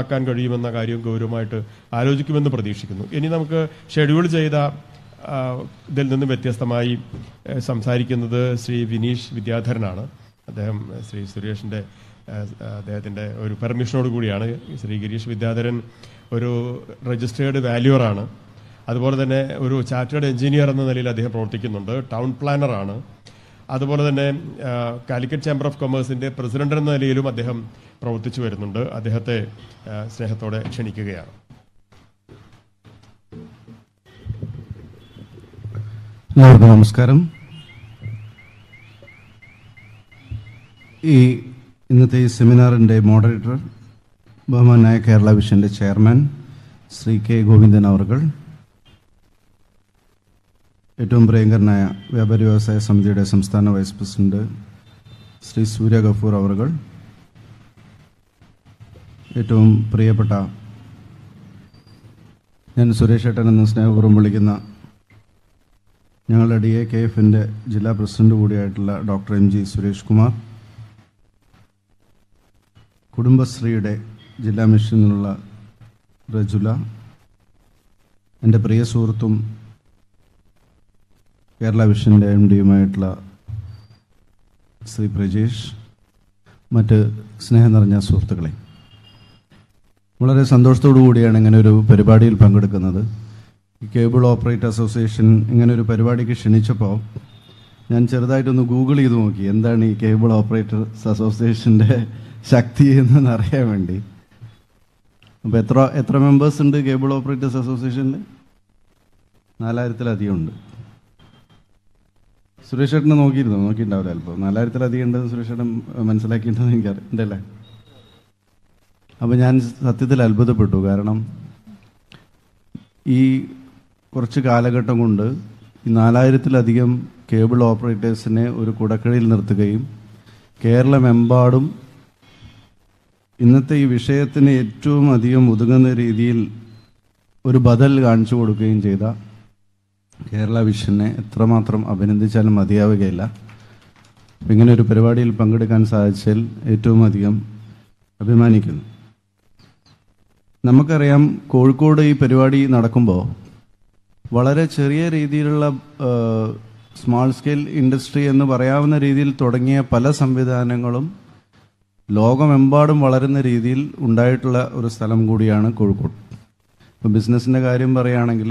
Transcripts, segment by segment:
ആക്കാൻ കഴിയുമെന്ന കാര്യം ഗൗരവമായിട്ട് ആലോചിക്കുമെന്ന് പ്രതീക്ഷിക്കുന്നു. ഇനി നമുക്ക് ഷെഡ്യൂൾ ചെയ്ത ഇതിൽ നിന്ന് വ്യത്യസ്തമായി സംസാരിക്കുന്നത് ശ്രീ വിനീഷ് വിദ്യാധരനാണ്. അദ്ദേഹം ശ്രീ സുരേഷിൻ്റെ അദ്ദേഹത്തിൻ്റെ ഒരു പെർമിഷനോട് കൂടിയാണ്. ശ്രീ ഗിരീഷ് വിദ്യാധരൻ ഒരു രജിസ്റ്റേർഡ് വാല്യൂറാണ്. അതുപോലെ തന്നെ ഒരു ചാർട്ടേഡ് എഞ്ചിനീയർ എന്ന നിലയിൽ അദ്ദേഹം പ്രവർത്തിക്കുന്നുണ്ട്. ടൗൺ പ്ലാനറാണ്. അതുപോലെ തന്നെ കാലിക്കറ്റ് ചേംബർ ഓഫ് കൊമേഴ്സിൻ്റെ പ്രസിഡന്റ് എന്ന നിലയിലും അദ്ദേഹം പ്രവർത്തിച്ചു വരുന്നുണ്ട്. അദ്ദേഹത്തെ സ്നേഹത്തോടെ ക്ഷണിക്കുകയാണ്. എല്ലാവർക്കും നമസ്കാരം. ഇന്നത്തെ ഈ സെമിനാറിൻ്റെ മോഡറേറ്റർ ബഹുമാനായ കേരള വിഷൻ്റെ ചെയർമാൻ ശ്രീ കെ ഗോവിന്ദൻ അവർകൾ, ഏറ്റവും പ്രിയങ്കരനായ വ്യാപാരി വ്യവസായ സമിതിയുടെ സംസ്ഥാന വൈസ് പ്രസിഡന്റ് ശ്രീ സൂര്യ ഗഫൂർ അവർകൾ, ഏറ്റവും പ്രിയപ്പെട്ട ഞാൻ സുരേഷ് ഏട്ടൻ എന്ന സ്നേഹപൂർവ്വം വിളിക്കുന്ന ഞങ്ങളുടെ DAKF-ൻ്റെ ജില്ലാ പ്രസിഡന്റ് കൂടിയായിട്ടുള്ള ഡോക്ടർ MG സുരേഷ് കുമാർ, കുടുംബശ്രീയുടെ ജില്ലാ മിഷനിലുള്ള രജുല, എൻ്റെ പ്രിയ സുഹൃത്തും കേരള വിഷൻ്റെ MD-യുമായിട്ടുള്ള ശ്രീ പ്രജേഷ്, മറ്റ് സ്നേഹം നിറഞ്ഞ സുഹൃത്തുക്കളെ, വളരെ സന്തോഷത്തോടു കൂടിയാണ് ഇങ്ങനൊരു പരിപാടിയിൽ പങ്കെടുക്കുന്നത്. ഈ കേബിൾ ഓപ്പറേറ്റർ അസോസിയേഷൻ ഇങ്ങനൊരു പരിപാടിക്ക് ക്ഷണിച്ചപ്പോൾ ഞാൻ ചെറുതായിട്ടൊന്ന് ഗൂഗിൾ ചെയ്ത് നോക്കി, എന്താണ് ഈ കേബിൾ ഓപ്പറേറ്റേഴ്സ് അസോസിയേഷൻ്റെ ശക്തി എന്നറിയാൻ വേണ്ടി. അപ്പോൾ എത്ര മെമ്പേഴ്സ് ഉണ്ട് കേബിൾ ഓപ്പറേറ്റേഴ്സ് അസോസിയേഷനിൽ? 4000-ലധികം ഉണ്ട്. സുരേഷ് ഏട്ടനെ നോക്കിയിട്ടുണ്ടാവില്ല. അല്പം 4000-ലധികം ഉണ്ടെന്ന് സുരേഷ് ഏട്ടൻ മനസ്സിലാക്കിയിട്ടുണ്ടെന്ന് എനിക്കറിയാം, ഉണ്ടല്ലേ? അപ്പോൾ ഞാൻ സത്യത്തിൽ അത്ഭുതപ്പെട്ടു. കാരണം ഈ കുറച്ച് കാലഘട്ടം കൊണ്ട് ഈ 4000-ലധികം കേബിൾ ഓപ്പറേറ്റേഴ്സിനെ ഒരു കുടക്കീഴിൽ നിർത്തുകയും കേരളമെമ്പാടും ഇന്നത്തെ ഈ വിഷയത്തിന് ഏറ്റവും അധികം ഒതുങ്ങുന്ന രീതിയിൽ ഒരു ബദൽ കാണിച്ചു കൊടുക്കുകയും ചെയ്ത കേരള വിഷനെ എത്രമാത്രം അഭിനന്ദിച്ചാലും മതിയാവുകയില്ല. ഇങ്ങനെ ഒരു പരിപാടിയിൽ പങ്കെടുക്കാൻ സാധിച്ചതിൽ ഏറ്റവും അധികം അഭിമാനിക്കുന്നു. നമുക്കറിയാം, കോഴിക്കോട് ഈ പരിപാടി നടക്കുമ്പോൾ വളരെ ചെറിയ രീതിയിലുള്ള സ്മാൾ സ്കെയിൽ ഇൻഡസ്ട്രി എന്ന് പറയാവുന്ന രീതിയിൽ തുടങ്ങിയ പല സംവിധാനങ്ങളും ലോകമെമ്പാടും വളരുന്ന രീതിയിൽ ഉണ്ടായിട്ടുള്ള ഒരു സ്ഥലം കൂടിയാണ് കോഴിക്കോട്. ഇപ്പോൾ ബിസിനസ്സിൻ്റെ കാര്യം പറയുകയാണെങ്കിൽ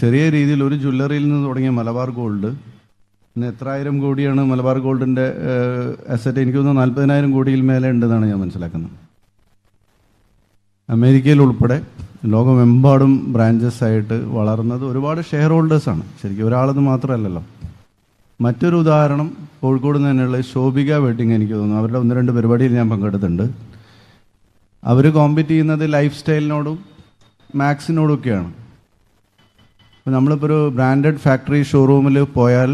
ചെറിയ രീതിയിൽ ഒരു ജ്വല്ലറിയിൽ നിന്ന് തുടങ്ങിയ മലബാർ ഗോൾഡ് ഇന്ന് 3,000 കോടിയാണ് മലബാർ ഗോൾഡിൻ്റെ അസറ്റ്. എനിക്ക് തോന്നുന്നു 40,000 കോടിയിൽ മേലെ ഉണ്ടെന്നാണ് ഞാൻ മനസ്സിലാക്കുന്നത്. അമേരിക്കയിൽ ഉൾപ്പെടെ ലോകമെമ്പാടും ബ്രാഞ്ചസ് ആയിട്ട് വളർന്നത് ഒരുപാട് ഷെയർ ഹോൾഡേഴ്സാണ്. ശരിക്കും ഒരാളത് മാത്രമല്ലല്ലോ. മറ്റൊരു ഉദാഹരണം കോഴിക്കോട് തന്നെയുള്ള ശോഭിക വെഡ്ഡിങ്, എനിക്ക് തോന്നുന്നു അവരുടെ 1-2 പരിപാടിയിൽ ഞാൻ പങ്കെടുത്തിട്ടുണ്ട്. അവർ കോമ്പീറ്റ് ചെയ്യുന്നത് ലൈഫ് സ്റ്റൈലിനോടും മാക്സിനോടൊക്കെയാണ്. അപ്പോൾ നമ്മളിപ്പോൾ ഒരു ബ്രാൻഡഡ് ഫാക്ടറി ഷോറൂമിൽ പോയാൽ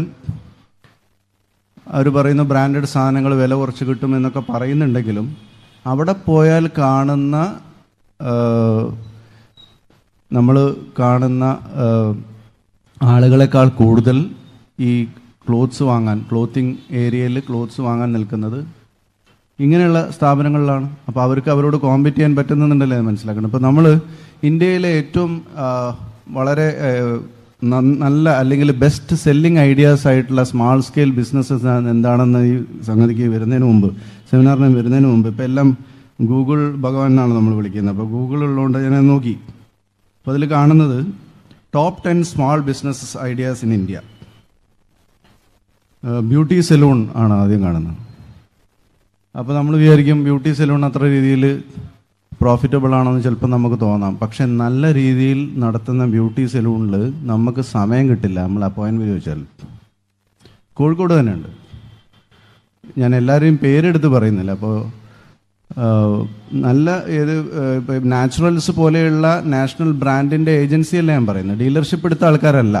അവർ പറയുന്ന ബ്രാൻഡഡ് സാധനങ്ങൾ വില കുറച്ച് കിട്ടുമെന്നൊക്കെ പറയുന്നുണ്ടെങ്കിലും അവിടെ പോയാൽ നമ്മൾ കാണുന്ന ആളുകളെക്കാൾ കൂടുതൽ ഈ ക്ലോത്തിങ് ഏരിയയിൽ ക്ലോത്ത്സ് വാങ്ങാൻ നിൽക്കുന്നത് ഇങ്ങനെയുള്ള സ്ഥാപനങ്ങളിലാണ്. അപ്പോൾ അവരോട് കോമ്പീറ്റ് ചെയ്യാൻ പറ്റുന്നുണ്ടല്ലേ മനസ്സിലാക്കണം. ഇപ്പോൾ നമ്മൾ ഇന്ത്യയിലെ ഏറ്റവും വളരെ നല്ല അല്ലെങ്കിൽ ബെസ്റ്റ് സെല്ലിംഗ് ഐഡിയാസ് ആയിട്ടുള്ള സ്മാൾ സ്കെയിൽ ബിസിനസ്സസ് എന്താണെന്ന് ഈ സംഗതിക്ക് സെമിനാറിന് വരുന്നതിന് മുമ്പ് ഇപ്പോൾ എല്ലാം ഗൂഗിൾ ഭഗവാൻ എന്നാണ് നമ്മൾ വിളിക്കുന്നത്. അപ്പോൾ ഗൂഗിൾ ഉള്ളതുകൊണ്ട് ഞാൻ നോക്കി. അപ്പോൾ അതിൽ കാണുന്നത് top 10 small businesses ideas in India. Beauty salon ആണ് ആദ്യം കാണുന്നത്. അപ്പോൾ നമ്മൾ വിചാരിക്കും ബ്യൂട്ടി സെലൂൺ അത്ര രീതിയിൽ പ്രോഫിറ്റബിൾ ആണെന്ന് ചിലപ്പോൾ നമുക്ക് തോന്നാം. പക്ഷെ നല്ല രീതിയിൽ നടത്തുന്ന ബ്യൂട്ടി സെലൂണിൽ നമുക്ക് സമയം കിട്ടില്ല. നമ്മൾ അപ്പോയിൻമെൻറ്റ് ചോദിച്ചാൽ കോഴിക്കോട് തന്നെ ഉണ്ട്. ഞാൻ എല്ലാവരെയും പേരെടുത്ത് പറയുന്നില്ല. അപ്പോൾ നല്ല ഇപ്പം നാച്ചുറൽസ് പോലെയുള്ള നാഷണൽ ബ്രാൻഡിൻ്റെ ഏജൻസിയല്ല ഞാൻ പറയുന്നത്, ഡീലർഷിപ്പ് എടുത്ത ആൾക്കാരല്ല,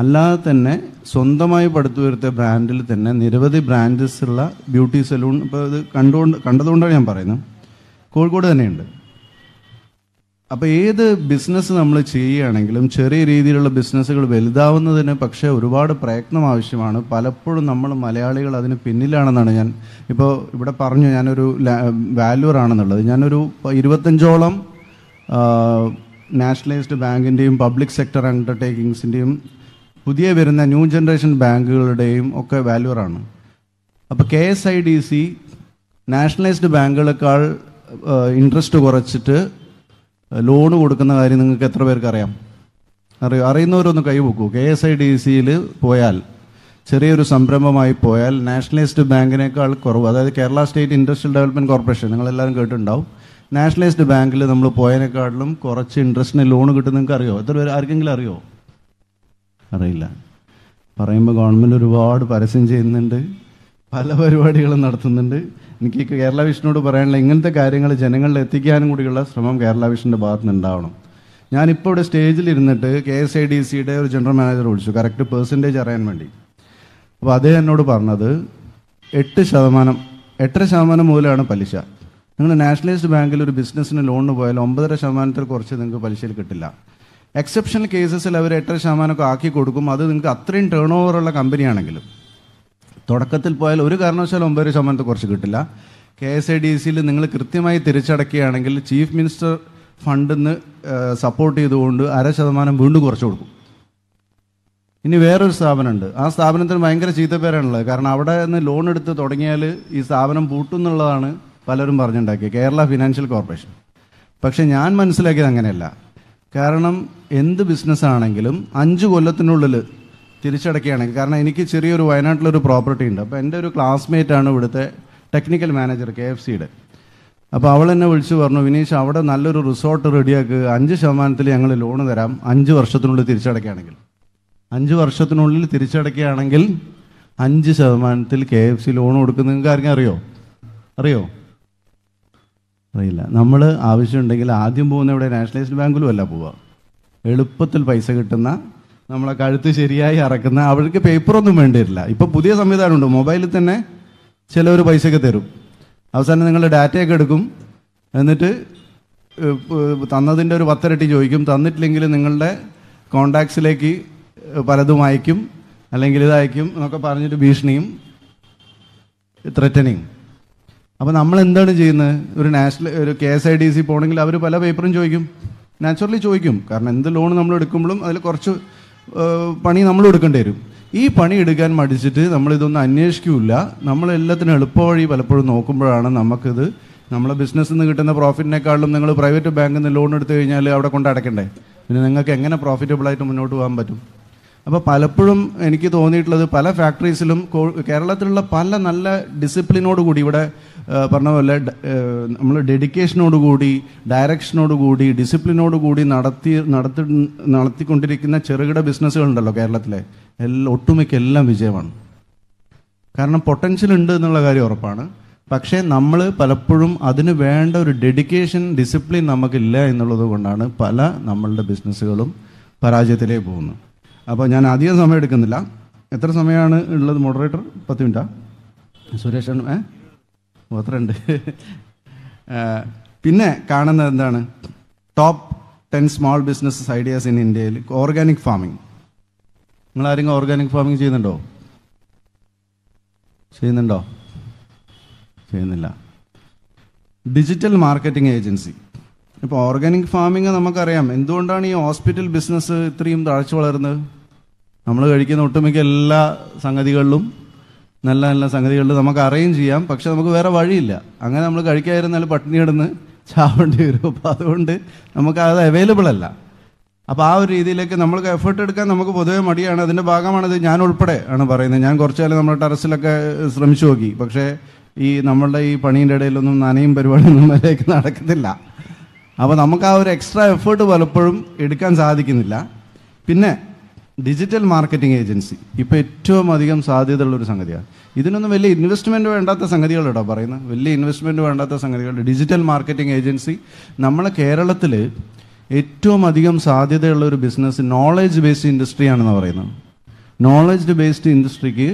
അല്ലാതെ തന്നെ സ്വന്തമായി പടുത്തുയർത്തിയ ബ്രാൻഡിൽ തന്നെ നിരവധി ബ്രാൻഡസ് ഉള്ള ബ്യൂട്ടി സെലൂൺ ഇപ്പോൾ ഇത് കണ്ടതുകൊണ്ടാണ് ഞാൻ പറയുന്നത്, കോഴിക്കോട് തന്നെയുണ്ട്. അപ്പോൾ ഏത് ബിസിനസ് നമ്മൾ ചെയ്യുകയാണെങ്കിലും ചെറിയ രീതിയിലുള്ള ബിസിനസ്സുകൾ വലുതാവുന്നതിന് പക്ഷേ ഒരുപാട് പ്രയത്നം ആവശ്യമാണ്. പലപ്പോഴും നമ്മൾ മലയാളികൾ അതിന് പിന്നിലാണെന്നാണ് ഞാൻ ഇപ്പോൾ ഇവിടെ പറഞ്ഞു. ഞാനൊരു വാല്യൂർ ആണെന്നുള്ളത്, ഞാനൊരു 25ഓളം നാഷണലൈസ്ഡ് ബാങ്കിൻ്റെയും പബ്ലിക് സെക്ടർ അണ്ടർടേക്കിങ്സിൻ്റെയും പുതിയ വരുന്ന ന്യൂ ജനറേഷൻ ബാങ്കുകളുടെയും ഒക്കെ വാല്യൂറാണ്. അപ്പോൾ KSIDC നാഷണലൈസ്ഡ് ബാങ്കുകളെക്കാൾ ഇൻട്രസ്റ്റ് കുറച്ചിട്ട് ലോണ് കൊടുക്കുന്ന കാര്യം നിങ്ങൾക്ക് എത്ര പേർക്ക് അറിയാം? അറിയുന്നവരൊന്ന് കൈവെക്കൂ. KSIDCയിൽ പോയാൽ, ചെറിയൊരു സംരംഭമായി പോയാൽ നാഷണലൈസ്ഡ് ബാങ്കിനേക്കാൾ കുറവ്, അതായത് Kerala state industrial development corporation, നിങ്ങളെല്ലാവരും കേട്ടിട്ടുണ്ടാവും, നാഷണലൈസ്ഡ് ബാങ്കിൽ നമ്മൾ പോയതിനേക്കാളും കുറച്ച് ഇൻട്രസ്റ്റിന് ലോണ് കിട്ടും. നിങ്ങൾക്ക് അറിയോ? എത്ര പേര്? ആർക്കെങ്കിലും അറിയോ? അറിയില്ല. പറയുമ്പോൾ ഗവൺമെൻറ് ഒരുപാട് പരസ്യം ചെയ്യുന്നുണ്ട്, പല പരിപാടികളും നടത്തുന്നുണ്ട്. എനിക്ക് കേരള വിഷനോട് പറയാനുള്ള ഇങ്ങനത്തെ കാര്യങ്ങൾ ജനങ്ങളിൽ എത്തിക്കാനും കൂടിയുള്ള ശ്രമം കേരള വിഷൻ്റെ ഭാഗത്ത് നിന്നുണ്ടാവണം. ഞാനിപ്പോൾ ഇവിടെ സ്റ്റേജിലിരുന്നിട്ട് KSIDCയുടെ ഒരു ജനറൽ മാനേജർ വിളിച്ചു, കറക്റ്റ് പെർസെൻറ്റേജ് അറിയാൻ വേണ്ടി. അപ്പോൾ അദ്ദേഹം എന്നോട് പറഞ്ഞത് 8% 8.5% മൂലമാണ് പലിശ. നിങ്ങൾ നാഷണലൈസ്ഡ് ബാങ്കിൽ ഒരു ബിസിനസ്സിന് ലോണിന് പോയാൽ 9.5% കുറച്ച് നിങ്ങൾക്ക് പലിശയിൽ കിട്ടില്ല. എക്സെപ്ഷണൽ കേസസിൽ അവർ 8.5%ഒക്കെ ആക്കി കൊടുക്കും, അത് നിങ്ങൾക്ക് അത്രയും ടേൺ ഓവറുള്ള കമ്പനിയാണെങ്കിലും. തുടക്കത്തിൽ പോയാൽ ഒരു കാരണവശാലും 9% കുറച്ച് കിട്ടില്ല. KSIDCയിൽ നിങ്ങൾ കൃത്യമായി തിരിച്ചടക്കുകയാണെങ്കിൽ ചീഫ് മിനിസ്റ്റർ ഫണ്ടിൽ നിന്ന് സപ്പോർട്ട് ചെയ്തുകൊണ്ട് 0.5% വീണ്ടും കുറച്ച് കൊടുക്കും. ഇനി വേറൊരു സ്ഥാപനമുണ്ട്, ആ സ്ഥാപനത്തിന് ഭയങ്കര ചീത്തപ്പേരാണുള്ളത്. കാരണം അവിടെ നിന്ന് ലോൺ എടുത്ത് തുടങ്ങിയാൽ ഈ സ്ഥാപനം പൂട്ടും എന്നുള്ളതാണ് പലരും പറഞ്ഞുണ്ടാക്കിയ കേരള ഫിനാൻഷ്യൽ കോർപ്പറേഷൻ. പക്ഷേ ഞാൻ മനസ്സിലാക്കിയത് അങ്ങനെയല്ല. കാരണം എന്ത് ബിസിനസ്സാണെങ്കിലും 5 കൊല്ലത്തിനുള്ളിൽ തിരിച്ചടക്കുകയാണെങ്കിൽ, കാരണം എനിക്ക് ചെറിയൊരു വയനാട്ടിലൊരു പ്രോപ്പർട്ടി ഉണ്ട്. അപ്പോൾ എൻ്റെ ഒരു ക്ലാസ്മേറ്റാണ് ഇവിടുത്തെ ടെക്നിക്കൽ മാനേജർ KFCയുടെ. അപ്പോൾ അവൾ എന്നെ വിളിച്ചു പറഞ്ഞു, വിനീഷ് അവിടെ നല്ലൊരു റിസോർട്ട് റെഡിയാക്കുക, 5% ഞങ്ങൾ ലോണ് തരാം, 5 വർഷത്തിനുള്ളിൽ തിരിച്ചടക്കുകയാണെങ്കിൽ. 5 വർഷത്തിനുള്ളിൽ തിരിച്ചടക്കുകയാണെങ്കിൽ 5% KFC ലോൺ കൊടുക്കുന്നതെങ്കിൽ ആർക്കും അറിയോ? അറിയില്ല. നമ്മൾ ആവശ്യമുണ്ടെങ്കിൽ ആദ്യം പോകുന്ന ഇവിടെ നാഷണലൈസ്ഡ് ബാങ്കിലും അല്ല പോവുക, എളുപ്പത്തിൽ പൈസ കിട്ടുന്ന, നമ്മളെ കഴുത്ത് ശരിയായി അറക്കുന്ന, അവർക്ക് പേപ്പറൊന്നും വേണ്ടിയില്ല. ഇപ്പോൾ പുതിയ സംവിധാനമുണ്ട്, മൊബൈലിൽ തന്നെ ചിലവർ പൈസയൊക്കെ തരും. അവസാനം നിങ്ങളുടെ ഡാറ്റയൊക്കെ എടുക്കും, എന്നിട്ട് തന്നതിൻ്റെ ഒരു 10 ഇരട്ടി ചോദിക്കും. തന്നിട്ടില്ലെങ്കിൽ നിങ്ങളുടെ കോണ്ടാക്ട്സിലേക്ക് പലതും അയക്കും, അല്ലെങ്കിൽ ഇതയക്കും എന്നൊക്കെ പറഞ്ഞിട്ട് ഭീഷണിയും ത്രെറ്റനിങ്. അപ്പോൾ നമ്മളെന്താണ് ചെയ്യുന്നത്? ഒരു KSIDC പോകണമെങ്കിൽ അവർ പല പേപ്പറും ചോദിക്കും, നാച്ചുറലി ചോദിക്കും. കാരണം എന്ത് ലോൺ നമ്മൾ എടുക്കുമ്പോഴും അതിൽ കുറച്ച് പണി നമ്മൾ എടുക്കേണ്ടി വരും. ഈ പണി എടുക്കാൻ മടിച്ചിട്ട് നമ്മളിതൊന്നും അന്വേഷിക്കില്ല. നമ്മളെല്ലാത്തിനും എളുപ്പവഴി പലപ്പോഴും നോക്കുമ്പോഴാണ് നമുക്കിത്, നമ്മളെ ബിസിനസ്സിൽ നിന്ന് കിട്ടുന്ന പ്രോഫിറ്റിനേക്കാളും നിങ്ങൾ പ്രൈവറ്റ് ബാങ്കിൽ നിന്ന് ലോൺ എടുത്തു കഴിഞ്ഞാൽ അവിടെ കൊണ്ട് അടയ്ക്കണ്ടേ, പിന്നെ നിങ്ങൾക്ക് എങ്ങനെ പ്രോഫിറ്റബിളായിട്ട് മുന്നോട്ട് പോകാൻ പറ്റും? അപ്പോൾ പലപ്പോഴും എനിക്ക് തോന്നിയിട്ടുള്ളത്, പല ഫാക്ടറീസിലും കേരളത്തിലുള്ള പല നല്ല ഡിസിപ്ലിനോടുകൂടി, ഇവിടെ പറഞ്ഞ പോലെ നമ്മൾ ഡെഡിക്കേഷനോടുകൂടി, ഡയറക്ഷനോടുകൂടി, ഡിസിപ്ലിനോടുകൂടി നടത്തിക്കൊണ്ടിരിക്കുന്ന ചെറുകിട ബിസിനസ്സുകളുണ്ടല്ലോ കേരളത്തിലെ, ഒട്ടുമിക്ക എല്ലാം വിജയമാണ്. കാരണം പൊട്ടൻഷ്യൽ ഉണ്ട് എന്നുള്ള കാര്യം ഉറപ്പാണ്. പക്ഷേ നമ്മൾ പലപ്പോഴും അതിന് വേണ്ട ഒരു ഡെഡിക്കേഷൻ, ഡിസിപ്ലിൻ നമുക്കില്ല എന്നുള്ളത് കൊണ്ടാണ് പല നമ്മളുടെ ബിസിനസ്സുകളും പരാജയത്തിലേക്ക് പോകുന്നത്. അപ്പോൾ ഞാൻ അധികം സമയം എടുക്കുന്നില്ല. എത്ര സമയമാണ് ഉള്ളത് മോഡറേറ്റർ? 10 മിനിറ്റാ? സുരേഷ് അത്രണ്ട്. പിന്നെ കാണുന്നത് എന്താണ്? Top 10 small business ideas in ഇന്ത്യയിൽ. ഓർഗാനിക് ഫാമിംഗ്, നിങ്ങളാരെങ്കിലും ഓർഗാനിക് ഫാമിംഗ് ചെയ്യുന്നുണ്ടോ? ചെയ്യുന്നില്ല. Digital marketing agency. ഇപ്പോൾ ഓർഗാനിക് ഫാമിംഗ് നമുക്കറിയാം. എന്തുകൊണ്ടാണ് ഈ ഹോസ്പിറ്റൽ ബിസിനസ് ഇത്രയും താഴ്ച വളരുന്നത്? നമ്മൾ കഴിക്കുന്ന ഒട്ടുമിക്ക എല്ലാ സംഗതികളിലും നല്ല നല്ല സംഗതികളിൽ നമുക്ക് അറിയും ചെയ്യാം, പക്ഷെ നമുക്ക് വേറെ വഴിയില്ല. അങ്ങനെ നമ്മൾ കഴിക്കാതിരുന്നാൽ പട്ടിണി കിടന്ന് ചാവേണ്ടി വരും. അപ്പോൾ അതുകൊണ്ട് നമുക്ക് അത് അവൈലബിൾ അല്ല. അപ്പോൾ ആ ഒരു രീതിയിലേക്ക് നമ്മൾക്ക് എഫേർട്ട് എടുക്കാൻ നമുക്ക് പൊതുവെ മടിയാണ്. അതിൻ്റെ ഭാഗമാണിത്. ഞാൻ ഉൾപ്പെടെ ആണ് പറയുന്നത്. ഞാൻ കുറച്ചു കാലം നമ്മുടെ ടെറസിലൊക്കെ ശ്രമിച്ചു നോക്കി, പക്ഷേ ഈ നമ്മളുടെ ഈ പണീൻ്റെ ഇടയിലൊന്നും നനയും പരിപാടിയൊന്നും വരെയൊക്കെ നടക്കുന്നില്ല. അപ്പോൾ നമുക്ക് ആ ഒരു എക്സ്ട്രാ എഫേർട്ട് പലപ്പോഴും എടുക്കാൻ സാധിക്കുന്നില്ല. പിന്നെ ഡിജിറ്റൽ മാർക്കറ്റിംഗ് ഏജൻസി ഇപ്പോൾ ഏറ്റവും അധികം സാധ്യതയുള്ളൊരു സംഗതിയാണ്. ഇതിനൊന്നും വലിയ ഇൻവെസ്റ്റ്മെൻറ്റ് വേണ്ടാത്ത സംഗതികൾ കേട്ടോ പറയുന്നത്, വലിയ ഇൻവെസ്റ്റ്മെൻറ്റ് വേണ്ടാത്ത സംഗതികൾ. ഡിജിറ്റൽ മാർക്കറ്റിംഗ് ഏജൻസി നമ്മളെ കേരളത്തിൽ ഏറ്റവും അധികം സാധ്യതയുള്ളൊരു ബിസിനസ് നോളജ് ബേസ്ഡ് ഇൻഡസ്ട്രി ആണെന്ന് പറയുന്നത്. നോളജ് ബേസ്ഡ് ഇൻഡസ്ട്രിക്ക്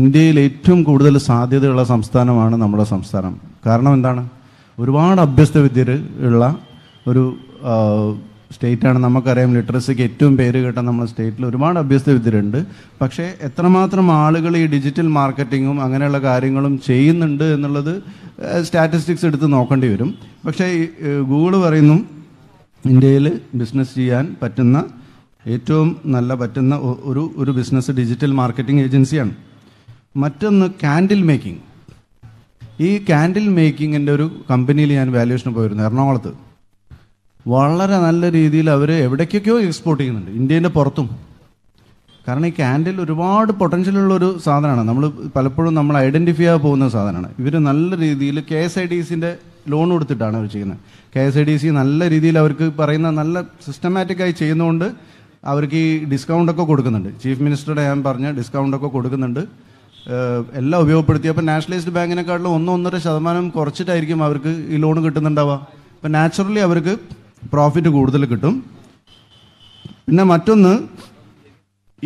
ഇന്ത്യയിൽ ഏറ്റവും കൂടുതൽ സാധ്യതയുള്ള സംസ്ഥാനമാണ് നമ്മുടെ സംസ്ഥാനം. കാരണം എന്താണ്? ഒരുപാട് അഭ്യസ്ത വിദ്യയിൽ ഉള്ള State and Namakaram literacy get to Perigata state, Lurman abuse with the render. Pakshe Etramatram allegally digital marketing, Anganella Garingalum chain and another statistics at the Nokandivitum. Pakshe Google Varinum in Dale, business Gian, Patana, Etum, Nalla Patana, Uru business digital marketing agency. Matan candle making. E candle making and Uru company and valuation of Ernalatu. Waller and other രീതിയിൽ അവരെ എവിടേക്കൊക്കെ export ചെയ്യുന്നുണ്ട് ഇന്ത്യയുടെ പുറത്തും കാരണം ഈ candle ഒരുപാട് potential ഉള്ള ഒരു സാധനമാണ് നമ്മൾ പലപ്പോഴും നമ്മൾ ഐഡന്റിഫൈ ചെയ്യാൻ പോകുന്ന സാധനമാണ് ഇവര് നല്ല രീതിയിൽ കെഎസ്ഐഡിസിന്റെ ലോൺ കൊടുത്തിട്ടാണ് അവർ ചെയ്യുന്നത് കെഎസ്ഐഡിസി നല്ല രീതിയിൽ അവർക്ക് പറയുന്ന നല്ല സിസ്റ്റമാറ്റിക് ആയി ചെയ്യുന്നുണ്ട് അവർക്ക് ഈ ഡിസ്കൗണ്ട് ഒക്കെ കൊടുക്കുന്നുണ്ട് ചീഫ് മിനിസ്റ്ററുടെ ഞാൻ പറഞ്ഞ ഡിസ്കൗണ്ട് ഒക്കെ കൊടുക്കുന്നുണ്ട് എല്ലാം ഉപയോഗപ്പെടുത്തി അപ്പോൾ നാഷണലൈസ്ഡ് ബാങ്കിനേക്കാളും 1.5% കുറച്ചിട്ടായിരിക്കും അവർക്ക് ഈ ലോൺ കിട്ടുന്നുണ്ടാവുക അപ്പോൾ നാച്ചുറലി അവർക്ക് Profit കൂടുതൽ കിട്ടും പിന്നെ മറ്റൊന്ന്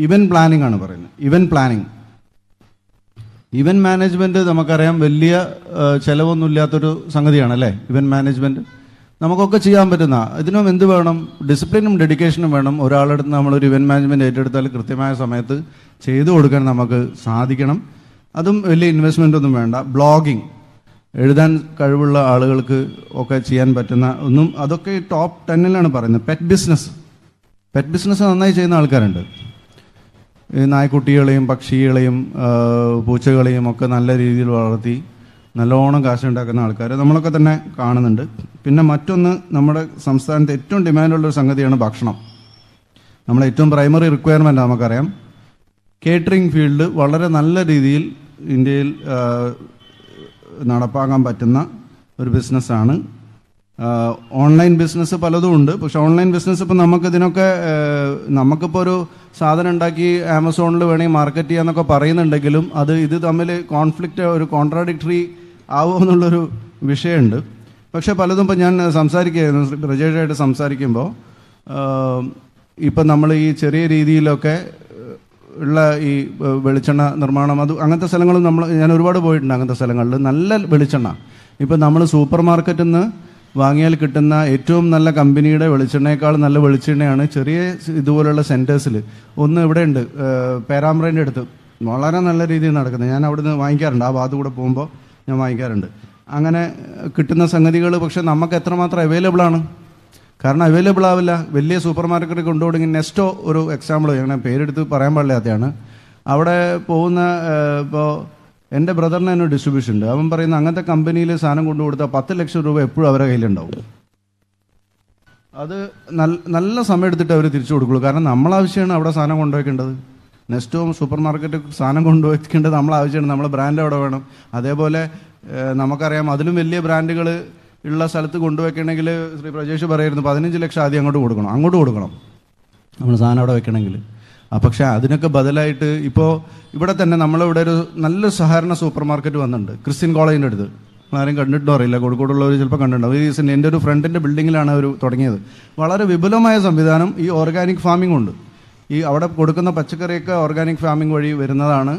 ഇവന്റ് പ്ലാനിംഗ് ആണ് പറയുന്നത് ഇവന്റ് പ്ലാനിംഗ് ഇവന്റ് മാനേജ്മെന്റ് നമുക്കറിയാം വലിയ ചെലവൊന്നും ഇല്ലാത്ത ഒരു സംഗതിയാണ് അല്ലേ ഇവന്റ് മാനേജ്മെന്റ് നമുക്കൊക്കെ ചെയ്യാൻ പറ്റുന്ന ഇതിനും എന്തു വേണം ഡിസിപ്ലിനും ഡെഡിക്കേഷനും വേണം ഒരാളുടെ നമ്മൾ ഒരു ഇവന്റ് മാനേജ്മെന്റ് ഏറ്റെടുത്താൽ കൃത്യമായ സമയത്ത് ചെയ്തു കൊടുക്കാൻ നമുക്ക് സാധിക്കണം അതും വലിയ ഇൻവെസ്റ്റ്മെന്റ് ഒന്നും വേണ്ട ബ്ലോഗിംഗ് എഴുതാൻ കഴിവുള്ള ആളുകൾക്ക് ഒക്കെ ചെയ്യാൻ പറ്റുന്ന ഒന്നും അതൊക്കെ ടോപ്പ് 10 ലാണ് പറയുന്നത് പെറ്റ് ബിസിനസ് നന്നായി ചെയ്യുന്ന ആൾക്കാരുണ്ട് നായ്ക്കുട്ടികളെയും പക്ഷികളെയും പൂച്ചകളെയും ഒക്കെ നല്ല രീതിയിൽ വളർത്തി നല്ലോണം കാശ് ഉണ്ടാക്കുന്ന ആൾക്കാരെ നമ്മളൊക്കെ തന്നെ കാണുന്നുണ്ട് പിന്നെ മറ്റൊന്ന് നമ്മുടെ സംസ്ഥാനത്തെ ഏറ്റവും ഡിമാൻഡുള്ള ഒരു സംഗതിയാണ് ഭക്ഷണം നമ്മുടെ ഏറ്റവും പ്രൈമറി റിക്വയർമെന്റ് നമുക്കറിയാം കേറ്ററിംഗ് ഫീൽഡ് വളരെ നല്ല രീതിയിൽ ഇന്ത്യയിൽ നടപ്പാക്കാൻ പറ്റുന്ന ഒരു ബിസിനസ്സാണ് ഓൺലൈൻ ബിസിനസ് പലതും ഉണ്ട് പക്ഷെ ഓൺലൈൻ ബിസിനസ് ഇപ്പോൾ നമുക്ക് ഇതിനൊക്കെ നമുക്കിപ്പോൾ ഒരു സാധനം ഉണ്ടാക്കി ആമസോണിൽ വേണമെങ്കിൽ മാർക്കറ്റ് ചെയ്യാന്നൊക്കെ പറയുന്നുണ്ടെങ്കിലും അത് ഇത് തമ്മിൽ കോൺഫ്ലിക്റ്റ് ഒരു കോൺട്രാഡിക്ടറി ആവുമെന്നുള്ളൊരു വിഷയമുണ്ട് പക്ഷെ പലതും ഇപ്പോൾ ഞാൻ സംസാരിക്കുകയായിരുന്നു റജേഷായിട്ട് സംസാരിക്കുമ്പോൾ ഇപ്പം നമ്മൾ ഈ ചെറിയ രീതിയിലൊക്കെ ഉള്ള ഈ വെളിച്ചെണ്ണ നിർമ്മാണം അത് അങ്ങനത്തെ സ്ഥലങ്ങളും നമ്മൾ ഞാൻ ഒരുപാട് പോയിട്ടുണ്ട് അങ്ങനത്തെ സ്ഥലങ്ങളിൽ നല്ല വെളിച്ചെണ്ണ ഇപ്പം നമ്മൾ സൂപ്പർ മാർക്കറ്റിൽ നിന്ന് വാങ്ങിയാൽ കിട്ടുന്ന ഏറ്റവും നല്ല കമ്പനിയുടെ വെളിച്ചെണ്ണയേക്കാൾ നല്ല വെളിച്ചെണ്ണയാണ് ചെറിയ ഇതുപോലുള്ള സെൻറ്റേഴ്സിൽ ഒന്ന് ഇവിടെ ഉണ്ട് പേരാമ്പ്രേൻ്റെ അടുത്ത് വളരെ നല്ല രീതിയിൽ നടക്കുന്നത് ഞാൻ അവിടെ നിന്ന് വാങ്ങിക്കാറുണ്ട് ആ ഭാഗത്ത് കൂടെ പോകുമ്പോൾ ഞാൻ വാങ്ങിക്കാറുണ്ട് അങ്ങനെ കിട്ടുന്ന സംഗതികൾ പക്ഷേ നമുക്ക് എത്രമാത്രം അവൈലബിളാണ് കാരണം അവൈലബിൾ ആവില്ല വലിയ സൂപ്പർ മാർക്കറ്റ് കൊണ്ടുപോകണമെങ്കിൽ നെസ്റ്റോ ഒരു എക്സാമ്പിൾ ഞാൻ പേരെടുത്ത് പറയാൻ പാടില്ലാത്തതാണ് അവിടെ പോകുന്ന ഇപ്പോൾ എൻ്റെ ബ്രദറിന് തന്നെ ഡിസ്ട്രിബ്യൂഷൻ ഉണ്ട് അവൻ പറയുന്ന അങ്ങനത്തെ കമ്പനിയിൽ സാധനം കൊണ്ടു കൊടുത്താൽ 10 ലക്ഷം രൂപ എപ്പോഴും അവരുടെ കയ്യിലുണ്ടാവും അത് നല്ല സമയം എടുത്തിട്ട് അവർ തിരിച്ചു കൊടുക്കുള്ളൂ കാരണം നമ്മളാവശ്യമാണ് അവിടെ സാധനം കൊണ്ടുവയ്ക്കേണ്ടത് നെസ്റ്റോ സൂപ്പർ മാർക്കറ്റ് സാധനം കൊണ്ടുവയ്ക്കേണ്ടത് നമ്മളാവശ്യമാണ് നമ്മളെ ബ്രാൻഡ് അവിടെ വേണം അതേപോലെ നമുക്കറിയാം അതിലും വലിയ ബ്രാൻഡുകൾ ഉള്ള സ്ഥലത്ത് കൊണ്ടുവയ്ക്കണമെങ്കിൽ ശ്രീ പ്രജേഷ് പറയുമായിരുന്നു 15 ലക്ഷം ആദ്യം അങ്ങോട്ട് കൊടുക്കണം നമ്മൾ സാധനം അവിടെ വെക്കണമെങ്കിൽ പക്ഷേ അതിനൊക്കെ ബദലായിട്ട് ഇപ്പോൾ ഇവിടെ തന്നെ നമ്മളിവിടെ ഒരു നല്ല സഹകരണ സൂപ്പർ മാർക്കറ്റ് വന്നിട്ടുണ്ട് ക്രിസ്ത്യൻ കോളേജിൻ്റെ അടുത്ത് ആരും കണ്ടിട്ടുണ്ടോ അറിയില്ല കോഴിക്കോടുള്ളവർ ചിലപ്പോൾ കണ്ടിട്ടുണ്ടാവും ഈ റീസെൻ്റ് എൻ്റെ ഒരു ഫ്രണ്ടിൻ്റെ ബിൽഡിങ്ങിലാണ് അവർ തുടങ്ങിയത് വളരെ വിപുലമായ സംവിധാനം ഈ ഓർഗാനിക് ഫാമിംഗ് ഉണ്ട് ഈ അവിടെ കൊടുക്കുന്ന പച്ചക്കറിയൊക്കെ ഓർഗാനിക് ഫാമിംഗ് വഴി വരുന്നതാണ്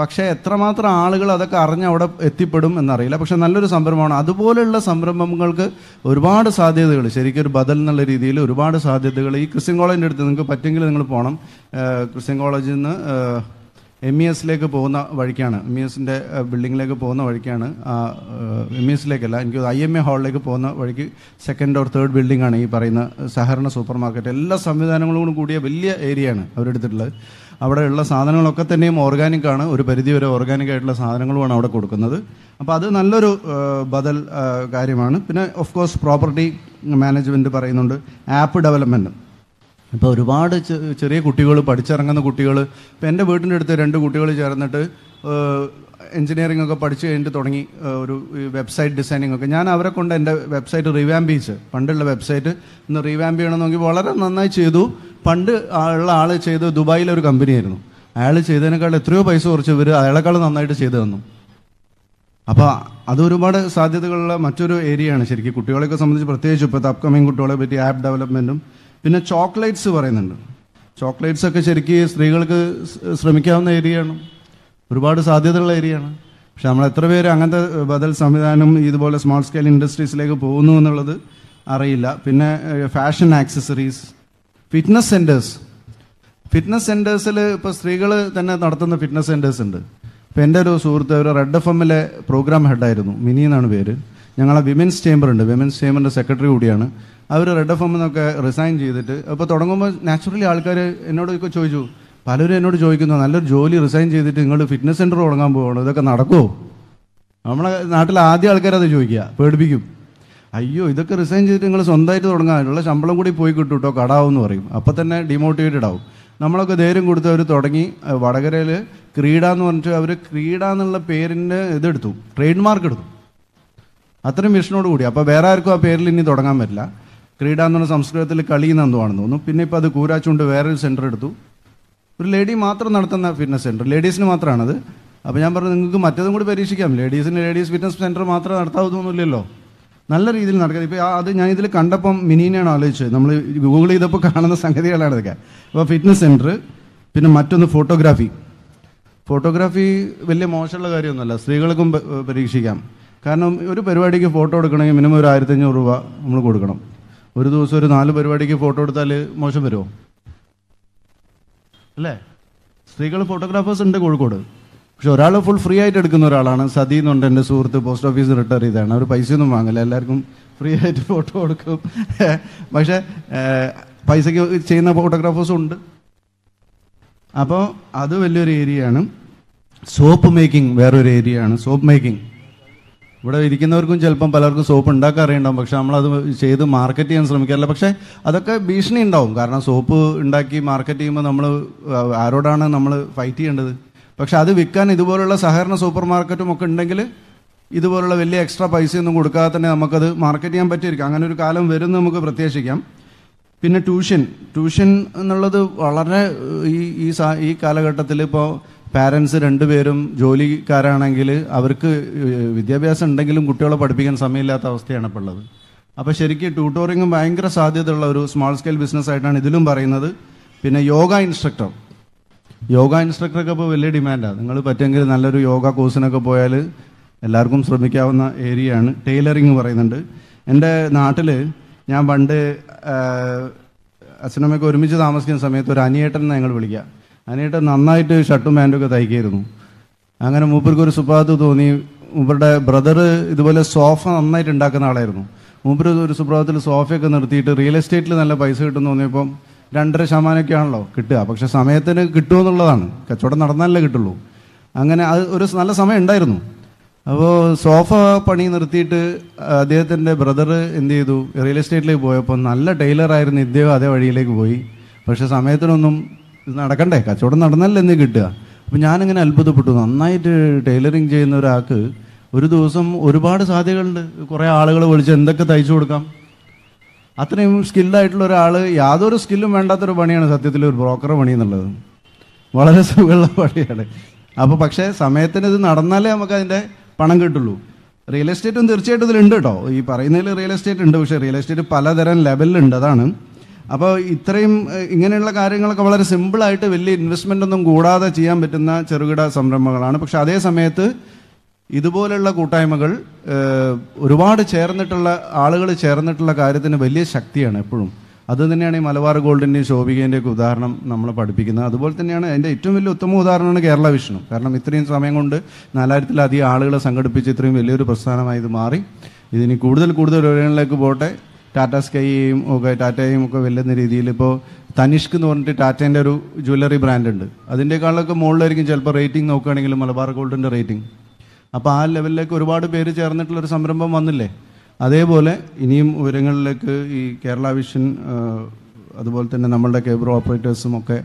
പക്ഷേ എത്രമാത്രം ആളുകൾ അതൊക്കെ അറിഞ്ഞ് അവിടെ എത്തിപ്പെടും എന്നറിയില്ല പക്ഷെ നല്ലൊരു സംരംഭമാണ് അതുപോലെയുള്ള സംരംഭങ്ങൾക്ക് ഒരുപാട് സാധ്യതകൾ ശരിക്കും ഒരു ബദൽ എന്നുള്ള രീതിയിൽ ഒരുപാട് സാധ്യതകൾ ഈ ക്രിസ്ത്യൻ കോളേജിൻ്റെ അടുത്ത് നിങ്ങൾക്ക് പറ്റെങ്കിൽ നിങ്ങൾ പോകണം ക്രിസ്ത്യൻ കോളേജിൽ നിന്ന് MES പോകുന്ന വഴിക്കാണ് MES ബിൽഡിങ്ങിലേക്ക് പോകുന്ന വഴിക്കാണ് MES എനിക്ക് IMA ഹാളിലേക്ക് പോകുന്ന വഴിക്ക് 2nd or 3rd ബിൽഡിങ്ങാണ് ഈ പറയുന്ന സഹകരണ സൂപ്പർ മാർക്കറ്റ് എല്ലാ സംവിധാനങ്ങളോടും കൂടിയ വലിയ ഏരിയയാണ് അവരെടുത്തിട്ടുള്ളത് അവിടെയുള്ള സാധനങ്ങളൊക്കെ തന്നെയും ഓർഗാനിക്കാണ് ഒരു പരിധിവരെ ഓർഗാനിക്കായിട്ടുള്ള സാധനങ്ങളുമാണ് അവിടെ കൊടുക്കുന്നത് അപ്പോൾ അത് നല്ലൊരു ബദൽ കാര്യമാണ് പിന്നെ ഓഫ് കോഴ്സ് പ്രോപ്പർട്ടി മാനേജ്മെൻറ്റ് പറയുന്നുണ്ട് ആപ്പ് ഡെവലപ്മെൻറ്റ് ഇപ്പോൾ ഒരുപാട് ചെറിയ കുട്ടികൾ പഠിച്ചിറങ്ങുന്ന കുട്ടികൾ ഇപ്പോൾ എൻ്റെ വീട്ടിൻ്റെ അടുത്ത് 2 കുട്ടികൾ ചേർന്നിട്ട് എൻജിനീയറിംഗ് ഒക്കെ പഠിച്ച് കഴിഞ്ഞിട്ട് തുടങ്ങി ഒരു വെബ്സൈറ്റ് ഡിസൈനിങ് ഒക്കെ ഞാൻ അവരെ കൊണ്ട് എൻ്റെ വെബ്സൈറ്റ് റീവാമ്പ് ചെയ്ത് പണ്ടുള്ള വെബ്സൈറ്റ് ഒന്ന് റീവാമ്പ് ചെയ്യണമെന്ന് നോക്കി വളരെ നന്നായി ചെയ്തു പണ്ട് ഉള്ള ആൾ ചെയ്ത് ദുബായിലൊരു കമ്പനിയായിരുന്നു അയാൾ ചെയ്തതിനേക്കാൾ എത്രയോ പൈസ കുറച്ച് ഇവർ അയാളെക്കാൾ നന്നായിട്ട് ചെയ്തു തന്നു അപ്പോൾ അതൊരുപാട് സാധ്യതകളുള്ള മറ്റൊരു ഏരിയയാണ് ശരിക്കും കുട്ടികളെയൊക്കെ സംബന്ധിച്ച് പ്രത്യേകിച്ച് ഇപ്പോൾ അപ്കമിങ് കുട്ടികളെ പറ്റി ആപ്പ് ഡെവലപ്മെൻറ്റും പിന്നെ ചോക്ലേറ്റ്സ് പറയുന്നുണ്ട് ചോക്ലേറ്റ്സ് ഒക്കെ ശരിക്കും സ്ത്രീകൾക്ക് ശ്രമിക്കാവുന്ന ഏരിയയാണ് ഒരുപാട് സാധ്യതയുള്ള ഏരിയയാണ് പക്ഷെ നമ്മൾ എത്ര പേര് അങ്ങനത്തെ ബദൽ സംവിധാനം ഇതുപോലെ സ്മോൾ സ്കെയിൽ ഇൻഡസ്ട്രീസിലേക്ക് പോകുന്നു എന്നുള്ളത് Arayilla, Pinna fashion accessories, fitness centers. Fitness centers Pastrigal than the fitness centers under Pendero Sur the Radda family program had died, Minion and Vere, Yangala Women's Chamber and Women's Chamber and the Secretary Udiana. I would Radda family resigned Jitha, naturally Alcare, Enodo Choju, Palare no Joykin and Aller Jolie resigned Jitha to fitness center or Gambo, the Kanako. Amla Adi Alcara the Joya, Perdbigum. Ayo, if the resign is on that or not, unless Ambla would be good to talk around or him. Apatana demotivated out. Namaka there in good to Totagi, Vadagarele, Creedan on to every Creedan and the pair in the two. Trademark. Athram Vishnu would Yapa, where are co apparently in the Totangametla, Creedan on some script Kalin and Dono, Pinipa the Kurachun to where is centered to. Lady Matra Narthana Fitness Center, ladies in Matra another. Abamber Matazam would be Shikam, ladies in Ladies Fitness Center Matra Arthur Lillo. Nallah ini dulu nak kerja, apa ada? Yang ini dulu kanda pom mini ni knowledge. Nampol Google ini dapat kanan sanggahdi alat dekat. Wah fitness center, pinjam macam tu photography. Photography beli macam mana lagi orang nallah. Segal kum periksa. Karena orang peribadi ke foto orang ni minimum orang ayat ni orang rupa, orang kau orang. Orang tu seorang nalu peribadi ke foto orang dalam macam beribu. Leh, segal photographer sendiri kau orang. So, we are full free item. We are going to get the post office. We are going to get the free item photo. But there are China photographers. So, that's one area. Soap making. Soap making. If you have soap, you can do the marketing. That's a business. Because soap and marketing, we are fighting. But if you have a supermarket, you can get an extra price. You can get a market. You can get a tuition. Tuition is a parents who are in Jolie Karanangile, Vidyabias and Dangilim Kutola, Padipigan Samila, Taustiana Palav. Apa Sheriki tutoring and Bangra Sadi, the small scale business site and Idilum Barinada, Pina yoga instructor. Yoga instructor का भी वेल्ले demand है। तुम लोग पटेंगे नाले रू yoga course ना का बोले लार्गुम स्वर्मिक्या वाला एरिया है ना टेलरिंग वाले इधर। इंडे नाटले यहाँ बंडे असलमें कोई रिमिज़ दामस्किन समय तो रानी एटर ना इंगल बोल गया। रानी एटर नामना इटे शट्टू मैंडो का ताई केर दूँ। अगर हम ऊपर कोई सुपार तो Dandre Shamana Kianlo, Kita, Paksha Sametan, Kitulan, Kachotanarna Legitulu. Angana Urusnala Sama and Dirnu. Avo Sofa Panin Rthit, Death and the brother in the real estate lay boy upon Nala Taylor Iron Idea, they were like boy. Paksha Sametanum is not a contact, Kachotanarna and the Gita. Vinyanan and Alputu, night tailoring Jane Raku, Urudusum, Urubad Sadil, Korea Alagal, Jendaka Taishu come. Atrim skill that Lorale, Yador skill Mandatur Banian Satil broker money in the level. What are the Sugal Patia? Apapaksha, Sametan is an Adanale Maganda, Panangatulu. Real estate in the Richard to the Lindato, E. Parinel real estate and Dosha, real estate, Paladar and Label and Dadanum. About Itrim, Inganella Karingal Kavala, simple item will investment on the Goda, the Chiam Betana, Cheruda, Samramalana, Pashade Sametu. ഇതുപോലുള്ള കൂട്ടായ്മകൾ ഒരുപാട് ചേർന്നിട്ടുള്ള ആളുകൾ ചേർന്നിട്ടുള്ള കാര്യത്തിന് വലിയ ശക്തിയാണ് എപ്പോഴും അത് തന്നെയാണ് ഈ മലബാർ ഗോൾഡിന്റെ ശോഭികേന്റെ ഉദാഹരണം നമ്മൾ പഠിപ്പിക്കുന്നത് അതുപോലെ തന്നെയാണ് അതിന്റെ ഏറ്റവും വലിയ ഉത്തമ ഉദാഹരണമാണ് കേരള വിഷ്ണു കാരണം ഇത്രയും സമയം കൊണ്ട് 4000 ൽ അധികം ആളുകളെ സംഘടിപ്പിച്ച് ഇത്രയും വലിയൊരു പ്രസ്ഥാനമായി ഇത് മാറി ഇതിനി കൂടുതൽ ഉയരങ്ങളിലേക്ക് പോട്ടെ ടാറ്റ സ്കൈയും ഒക്കെ ടാറ്റയും ഒക്കെ വലിയ രീതിയിൽ ഇപ്പോൾ തനിഷ്ക് എന്ന് പറഞ്ഞിട്ട് ടാറ്റേന്റെ ഒരു ജ്വല്ലറി ബ്രാൻഡ് ഉണ്ട് അതിന്റെക്കാളൊക്കെ മുകളിലായിരിക്കും ചിലപ്പോൾ റേറ്റിംഗ് നോക്കുകയാണെങ്കിൽ മലബാർ ഗോൾഡിന്റെ rating Apa level like Urubad Berry Charnet or Samramba Mandale. Adebole, Inim Uringal like Kerala Vision, Adabolton and Namada Cable Operators Moke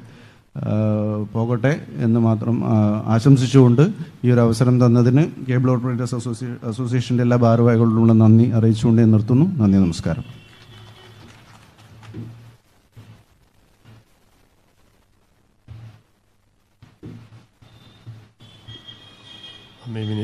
Pogote, and the Matram Asham Sichund, Yuravasaram Danadine, Cable Operators Association de la Barva Goldunani, Arachund and Nartunu, Nandi Namaskar. Maybe.